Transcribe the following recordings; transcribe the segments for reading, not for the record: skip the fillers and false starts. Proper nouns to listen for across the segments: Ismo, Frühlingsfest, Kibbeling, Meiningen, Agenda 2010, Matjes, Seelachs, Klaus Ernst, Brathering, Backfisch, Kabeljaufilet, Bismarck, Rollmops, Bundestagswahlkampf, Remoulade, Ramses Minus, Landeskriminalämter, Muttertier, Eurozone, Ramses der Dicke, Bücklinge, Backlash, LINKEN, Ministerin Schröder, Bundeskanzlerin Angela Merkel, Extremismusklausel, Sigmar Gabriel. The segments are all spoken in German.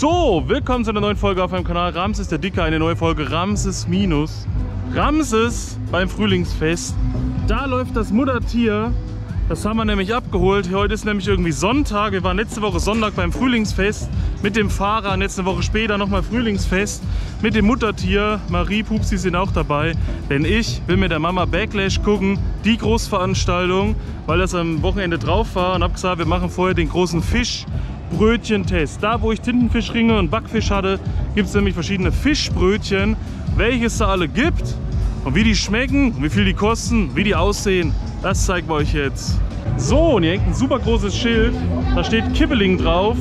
So, willkommen zu einer neuen Folge auf meinem Kanal Ramses der Dicke, eine neue Folge Ramses Minus. Ramses beim Frühlingsfest, da läuft das Muttertier, das haben wir nämlich abgeholt. Heute ist nämlich irgendwie Sonntag, wir waren letzte Woche Sonntag beim Frühlingsfest mit dem Fahrer und jetzt eine Woche später nochmal Frühlingsfest mit dem Muttertier. Marie, Pupsi sind auch dabei, denn ich will mit der Mama Backlash gucken, die Großveranstaltung, weil das am Wochenende drauf war und habe gesagt, wir machen vorher den großen Fisch. Brötchentest. Da, wo ich Tintenfischringe und Backfisch hatte, gibt es nämlich verschiedene Fischbrötchen, welche es da alle gibt und wie die schmecken, wie viel die kosten, wie die aussehen, das zeigen wir euch jetzt. So, und hier hängt ein super großes Schild, da steht Kibbeling drauf,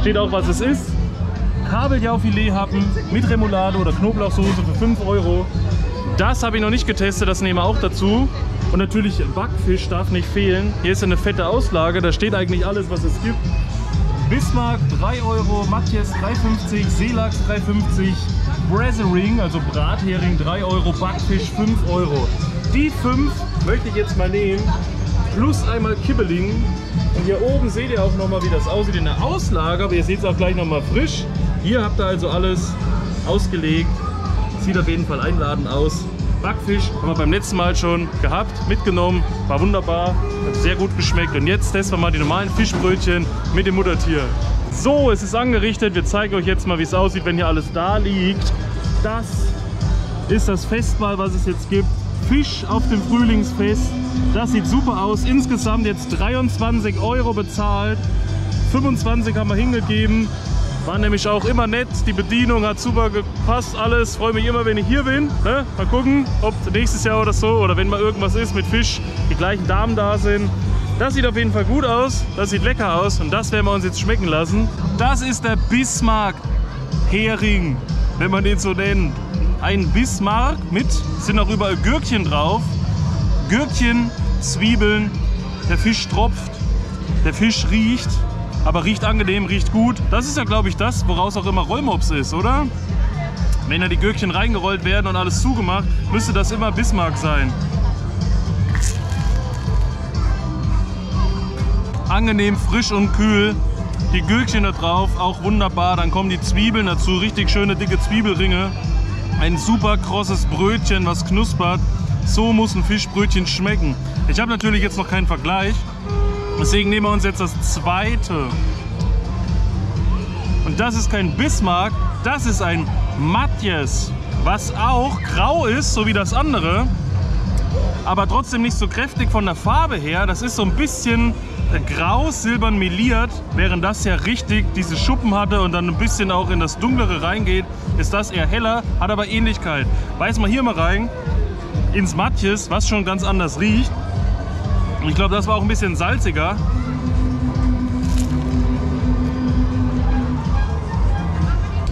steht auch, was es ist. Kabeljaufilet-Happen mit Remoulade oder Knoblauchsoße für 5 Euro. Das habe ich noch nicht getestet, das nehmen wir auch dazu. Und natürlich Backfisch darf nicht fehlen. Hier ist eine fette Auslage, da steht eigentlich alles, was es gibt. Bismarck 3 Euro, Matjes 3,50, Seelachs 3,50, Brathering, also Brathering 3 Euro, Backfisch 5 Euro. Die 5 möchte ich jetzt mal nehmen, plus einmal Kibbeling. Und hier oben seht ihr auch nochmal, wie das aussieht in der Auslage, aber ihr seht es auch gleich nochmal frisch. Hier habt ihr also alles ausgelegt, sieht auf jeden Fall einladend aus. Backfisch haben wir beim letzten Mal schon gehabt, mitgenommen, war wunderbar, hat sehr gut geschmeckt. Und jetzt testen wir mal die normalen Fischbrötchen mit dem Muttertier. So, es ist angerichtet, wir zeigen euch jetzt mal, wie es aussieht, wenn hier alles da liegt. Das ist das Festmahl, was es jetzt gibt. Fisch auf dem Frühlingsfest, das sieht super aus. Insgesamt jetzt 23 Euro bezahlt, 25 haben wir hingegeben. War nämlich auch immer nett, die Bedienung hat super gepasst, alles. Freue mich immer, wenn ich hier bin. Ne? Mal gucken, ob nächstes Jahr oder so, oder wenn mal irgendwas ist mit Fisch, die gleichen Damen da sind. Das sieht auf jeden Fall gut aus, das sieht lecker aus und das werden wir uns jetzt schmecken lassen. Das ist der Bismarck-Hering, wenn man den so nennt. Ein Bismarck mit, sind auch überall Gürkchen drauf. Gürkchen, Zwiebeln, der Fisch tropft, der Fisch riecht. Aber riecht angenehm, riecht gut. Das ist ja, glaube ich, das, woraus auch immer Rollmops ist, oder? Wenn da die Gürkchen reingerollt werden und alles zugemacht, müsste das immer Bismarck sein. Angenehm frisch und kühl. Die Gürkchen da drauf, auch wunderbar. Dann kommen die Zwiebeln dazu, richtig schöne dicke Zwiebelringe. Ein super krosses Brötchen, was knuspert. So muss ein Fischbrötchen schmecken. Ich habe natürlich jetzt noch keinen Vergleich. Deswegen nehmen wir uns jetzt das zweite. Und das ist kein Bismarck, das ist ein Matjes, was auch grau ist, so wie das andere, aber trotzdem nicht so kräftig von der Farbe her. Das ist so ein bisschen grau, silbern meliert, während das ja richtig diese Schuppen hatte und dann ein bisschen auch in das Dunklere reingeht, ist das eher heller, hat aber Ähnlichkeit. Beiß mal hier mal rein, ins Matjes, was schon ganz anders riecht. Ich glaube, das war auch ein bisschen salziger.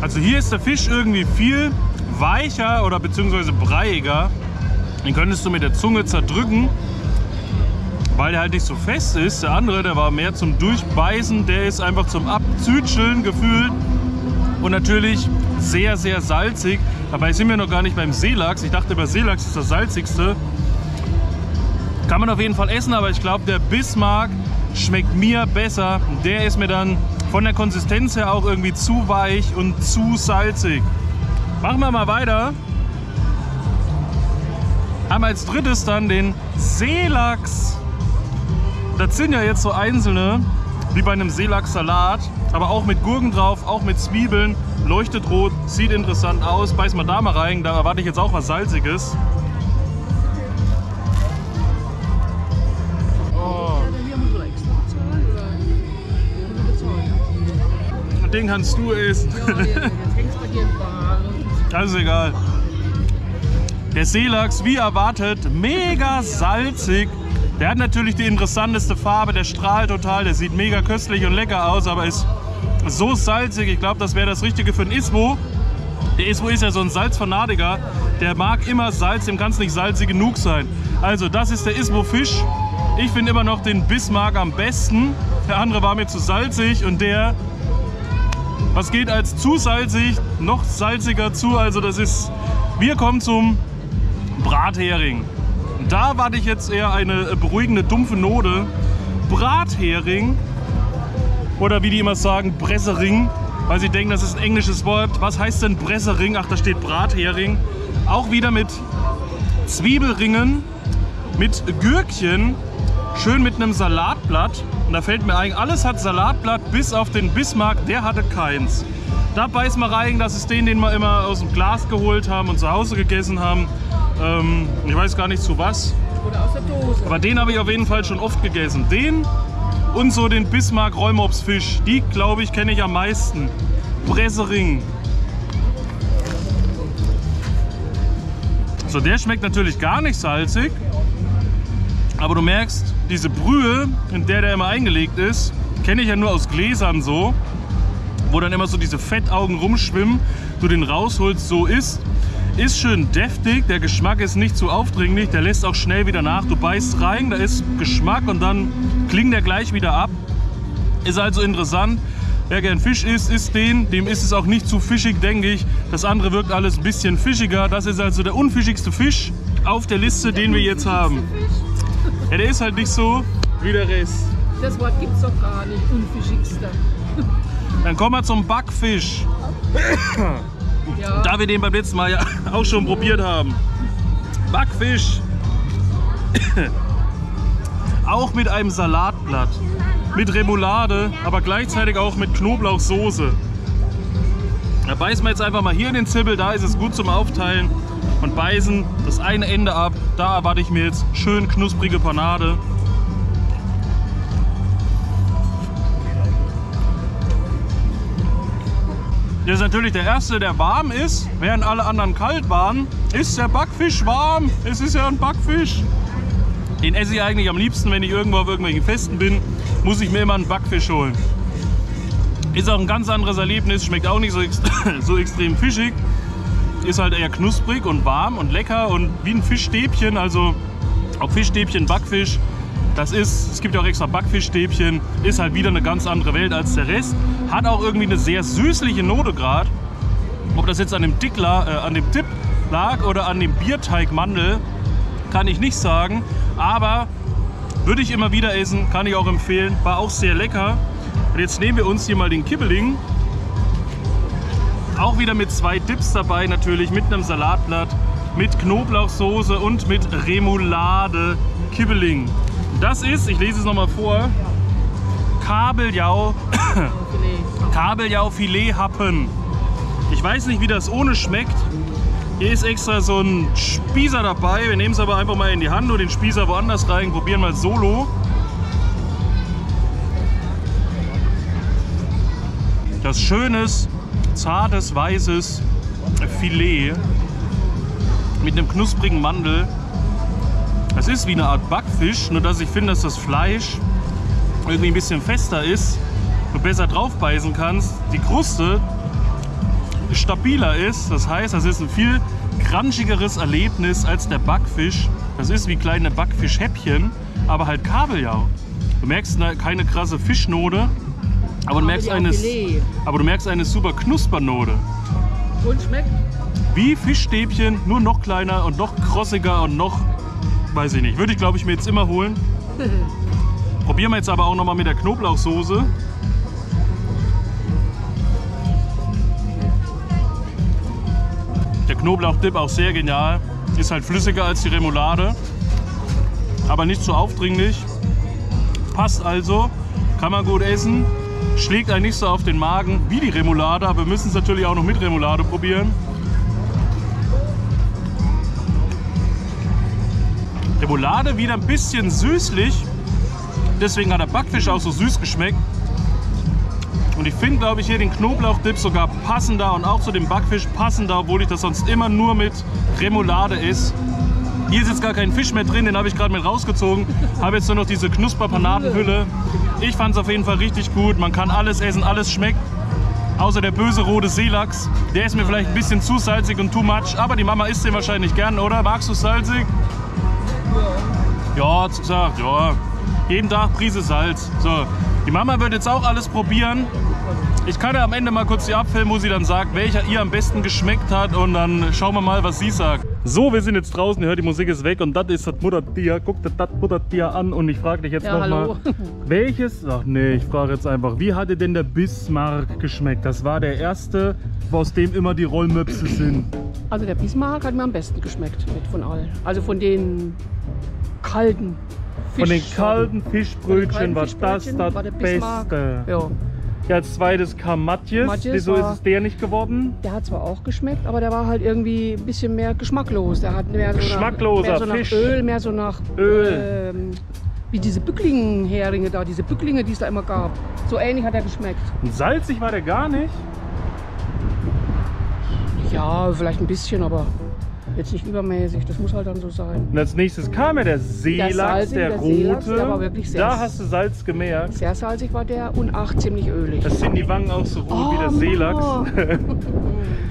Also hier ist der Fisch irgendwie viel weicher oder beziehungsweise breiiger. Den könntest du mit der Zunge zerdrücken, weil der halt nicht so fest ist. Der andere, der war mehr zum Durchbeißen, der ist einfach zum Abzütscheln gefühlt. Und natürlich sehr, sehr salzig. Dabei sind wir noch gar nicht beim Seelachs. Ich dachte, bei Seelachs ist das salzigste. Kann man auf jeden Fall essen, aber ich glaube, der Bismarck schmeckt mir besser. Der ist mir dann von der Konsistenz her auch irgendwie zu weich und zu salzig. Machen wir mal weiter. Haben als drittes dann den Seelachs. Das sind ja jetzt so einzelne, wie bei einem Seelachssalat, aber auch mit Gurken drauf, auch mit Zwiebeln. Leuchtet rot, sieht interessant aus. Beiß mal da mal rein, da erwarte ich jetzt auch was Salziges. Den kannst du essen. Das ist egal. Der Seelachs, wie erwartet, mega salzig. Der hat natürlich die interessanteste Farbe, der strahlt total, der sieht mega köstlich und lecker aus, aber ist so salzig. Ich glaube, das wäre das Richtige für einen Ismo. Der Ismo ist ja so ein Salzfanatiker. Der mag immer Salz, dem kann es nicht salzig genug sein. Also das ist der Ismo-Fisch. Ich finde immer noch den Bismarck am besten. Der andere war mir zu salzig und der... Was geht als zu salzig, noch salziger zu, also das ist, wir kommen zum Brathering. Da warte ich jetzt eher eine beruhigende, dumpfe Note. Brathering, oder wie die immer sagen, Brathering, weil sie denken, das ist ein englisches Wort. Was heißt denn Brathering? Ach, da steht Brathering. Auch wieder mit Zwiebelringen, mit Gürkchen, schön mit einem Salatblatt. Und da fällt mir ein, alles hat Salatblatt, bis auf den Bismarck, der hatte keins. Da beißt man rein, das ist den wir immer aus dem Glas geholt haben und zu Hause gegessen haben. Ich weiß gar nicht zu was. Oder aus der Dose. Aber den habe ich auf jeden Fall schon oft gegessen. Den und so den Bismarck Rollmops Fisch. Die, glaube ich, kenne ich am meisten. Brathering. So, der schmeckt natürlich gar nicht salzig. Aber du merkst, diese Brühe, in der der immer eingelegt ist, kenne ich ja nur aus Gläsern so, wo dann immer so diese Fettaugen rumschwimmen, du den rausholst, so isst. Ist schön deftig, der Geschmack ist nicht zu aufdringlich, der lässt auch schnell wieder nach. Du beißt rein, da ist Geschmack und dann klingt der gleich wieder ab. Ist also interessant. Wer gern Fisch isst, isst den. Dem ist es auch nicht zu fischig, denke ich. Das andere wirkt alles ein bisschen fischiger. Das ist also der unfischigste Fisch auf der Liste, den wir jetzt haben. Ja, der ist halt nicht so wie der Rest. Das Wort gibt es doch gar nicht, unfischigster. Dann kommen wir zum Backfisch. Ja. Da wir den beim letzten Mal ja auch schon probiert haben. Backfisch. Auch mit einem Salatblatt. Mit Remoulade, aber gleichzeitig auch mit Knoblauchsoße. Da beißen wir jetzt einfach mal hier in den Zibbel, da ist es gut zum Aufteilen. Und beißen das eine Ende ab. Da erwarte ich mir jetzt schön knusprige Panade. Das ist natürlich der erste, der warm ist, während alle anderen kalt waren. Ist der Backfisch warm? Es ist ja ein Backfisch. Den esse ich eigentlich am liebsten, wenn ich irgendwo auf irgendwelchen Festen bin, muss ich mir immer einen Backfisch holen. Ist auch ein ganz anderes Erlebnis, schmeckt auch nicht so extrem fischig. Ist halt eher knusprig und warm und lecker und wie ein Fischstäbchen, also auch Fischstäbchen, Backfisch. Es gibt ja auch extra Backfischstäbchen, ist halt wieder eine ganz andere Welt als der Rest. Hat auch irgendwie eine sehr süßliche Note gerade. Ob das jetzt an dem Dip lag oder an dem Bierteigmandel, kann ich nicht sagen. Aber würde ich immer wieder essen, kann ich auch empfehlen. War auch sehr lecker. Und jetzt nehmen wir uns hier mal den Kibbeling. Auch wieder mit zwei Dips dabei natürlich, mit einem Salatblatt, mit Knoblauchsoße und mit Remoulade Kibbeling. Das ist, ich lese es nochmal vor, Kabeljaufilet-Happen. Ich weiß nicht, wie das ohne schmeckt. Hier ist extra so ein Spießer dabei. Wir nehmen es aber einfach mal in die Hand und den Spießer woanders rein, probieren mal solo. Das schönes, zartes, weißes Filet mit einem knusprigen Mandel. Das ist wie eine Art Backfisch, nur dass ich finde, dass das Fleisch irgendwie ein bisschen fester ist und besser drauf beißen kannst. Die Kruste stabiler ist, das heißt, das ist ein viel crunchigeres Erlebnis als der Backfisch. Das ist wie kleine Backfischhäppchen, aber halt Kabeljau. Du merkst keine krasse Fischnote, aber du merkst eine super Knuspernote. Und schmeckt? Wie Fischstäbchen, nur noch kleiner und noch krossiger und noch... Weiß ich nicht. Würde ich, glaube ich, mir jetzt immer holen. Probieren wir jetzt aber auch nochmal mit der Knoblauchsoße. Der Knoblauchdip auch sehr genial. Ist halt flüssiger als die Remoulade. Aber nicht zu aufdringlich. Passt also. Kann man gut essen. Schlägt einen nicht so auf den Magen wie die Remoulade. Aber wir müssen es natürlich auch noch mit Remoulade probieren. Remoulade wieder ein bisschen süßlich, deswegen hat der Backfisch auch so süß geschmeckt. Und ich finde, glaube ich, hier den Knoblauchdip sogar passender und auch zu dem Backfisch passender, obwohl ich das sonst immer nur mit Remoulade esse. Hier ist jetzt gar kein Fisch mehr drin, den habe ich gerade mit rausgezogen. Habe jetzt nur noch diese Knusperpanadenhülle. Ich fand es auf jeden Fall richtig gut. Man kann alles essen, alles schmeckt. Außer der böse rote Seelachs. Der ist mir vielleicht ein bisschen zu salzig und too much, aber die Mama isst den wahrscheinlich gern, oder? Magst du salzig? Ja, gesagt, ja. Jeden Tag Prise Salz. So, die Mama wird jetzt auch alles probieren. Ich kann ja am Ende mal kurz die abfilmen, wo sie dann sagt, welcher ihr am besten geschmeckt hat. Und dann schauen wir mal, was sie sagt. So, wir sind jetzt draußen, ihr hört, die Musik ist weg und das ist das Muttertier. Guckt das Muttertier an und ich frage dich jetzt ja, nochmal, welches, ach nee, ich frage jetzt einfach, wie hatte denn der Bismarck geschmeckt? Das war der erste, aus dem immer die Rollmöpse sind. Also der Bismarck hat mir am besten geschmeckt mit von allen. Also von den kalten Fisch. Von den kalten Fischbrötchen war das das Beste. Ja. Ja, als zweites kam Matjes. Wieso ist es der nicht geworden? Der hat zwar auch geschmeckt, aber der war halt irgendwie ein bisschen mehr geschmacklos. Der hat mehr so geschmackloser nach, mehr so Fisch. Nach Öl, mehr so nach Öl. Wie diese Bücklingenheringe da, diese Bücklinge, die es da immer gab. So ähnlich hat er geschmeckt. Und salzig war der gar nicht? Ja, vielleicht ein bisschen, aber jetzt nicht übermäßig. Das muss halt dann so sein. Und als nächstes kam ja der Seelachs, der rote. Der war wirklich sehr, da hast du Salz gemerkt. Sehr salzig war der und auch ziemlich ölig. Das sind die Wangen auch so rot wie der Seelachs.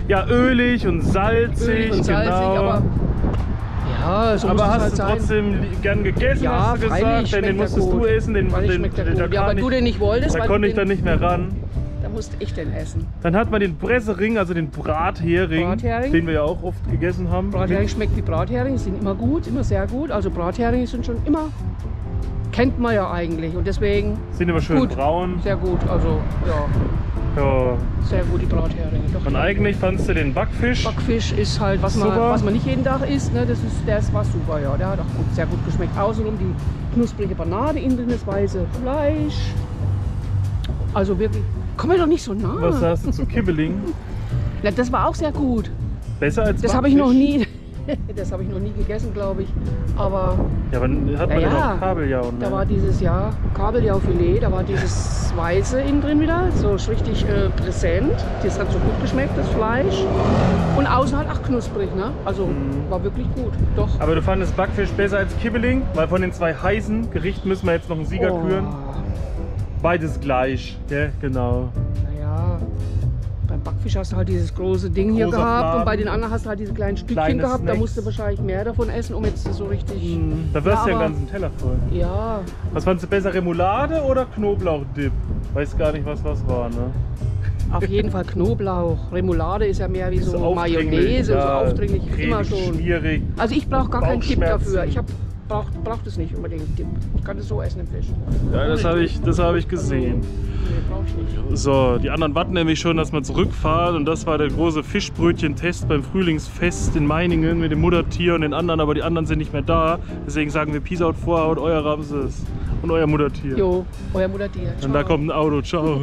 Ja, ölig und salzig. Ölig und salzig, genau. Aber, ja, so aber hast halt du trotzdem sein. Gern gegessen, ja, hast du gesagt. Denn den musstest du essen. Aber du den nicht wolltest. Da konnte ich dann nicht mehr ran. Musste ich denn essen. Dann hat man den Brathering, also den Brathering, den wir ja auch oft gegessen haben. Brathering schmeckt wie Brathering, sind immer gut, immer sehr gut. Also Brathering sind schon immer, kennt man ja eigentlich und deswegen sind immer schön gut. Braun. Sehr gut, also ja. Ja. Sehr gut die Bratheringe. Doch, und eigentlich fandst du den Backfisch? Backfisch ist halt, was man nicht jeden Tag isst, ne? Das war super, ja. Der hat auch gut, sehr gut geschmeckt. Außerdem die knusprige Banane innen drin, das weiße Fleisch. Also wirklich. Komm mir doch nicht so nah. Was sagst du zu Kibbeling? Na, das war auch sehr gut. Besser als das habe ich noch nie. Das habe ich noch nie gegessen, glaube ich. Aber. Ja, wann hat man ja noch Kabeljau? Ne? Da war dieses Jahr Kabeljaufilet, da war dieses Weiße innen drin wieder, so richtig präsent. Das hat so gut geschmeckt, das Fleisch. Und außen halt auch knusprig, ne? Also war wirklich gut, doch. Aber du fandest Backfisch besser als Kibbeling? Weil von den zwei heißen Gerichten müssen wir jetzt noch einen Sieger küren. Beides gleich, gell? Genau. Naja, beim Backfisch hast du halt dieses große Ding hier gehabt Fladen. Und bei den anderen hast du halt diese kleinen Stückchen gehabt. Snacks. Da musst du wahrscheinlich mehr davon essen, um jetzt so richtig... Da wirst du ja einen ganzen Teller voll. Ja. Was fandst du besser, Remoulade oder Knoblauchdip? Weiß gar nicht, was das war, ne? Auf jeden Fall Knoblauch. Remoulade ist ja mehr wie so Mayonnaise, ja, so aufdringlich, immer schon. Schwierig. Also ich brauche gar keinen Tipp dafür. Ich braucht es nicht unbedingt. Ich kann es so essen im Fisch. Ja, das hab ich gesehen. Nee, so, die anderen warten nämlich schon, dass man zurückfahren. Und das war der große Fischbrötchen-Test beim Frühlingsfest in Meiningen mit dem Muttertier und den anderen. Aber die anderen sind nicht mehr da. Deswegen sagen wir Peace out, Vorhaut, euer Ramses und euer Muttertier. Jo, euer Muttertier. Und da kommt ein Auto. Ciao.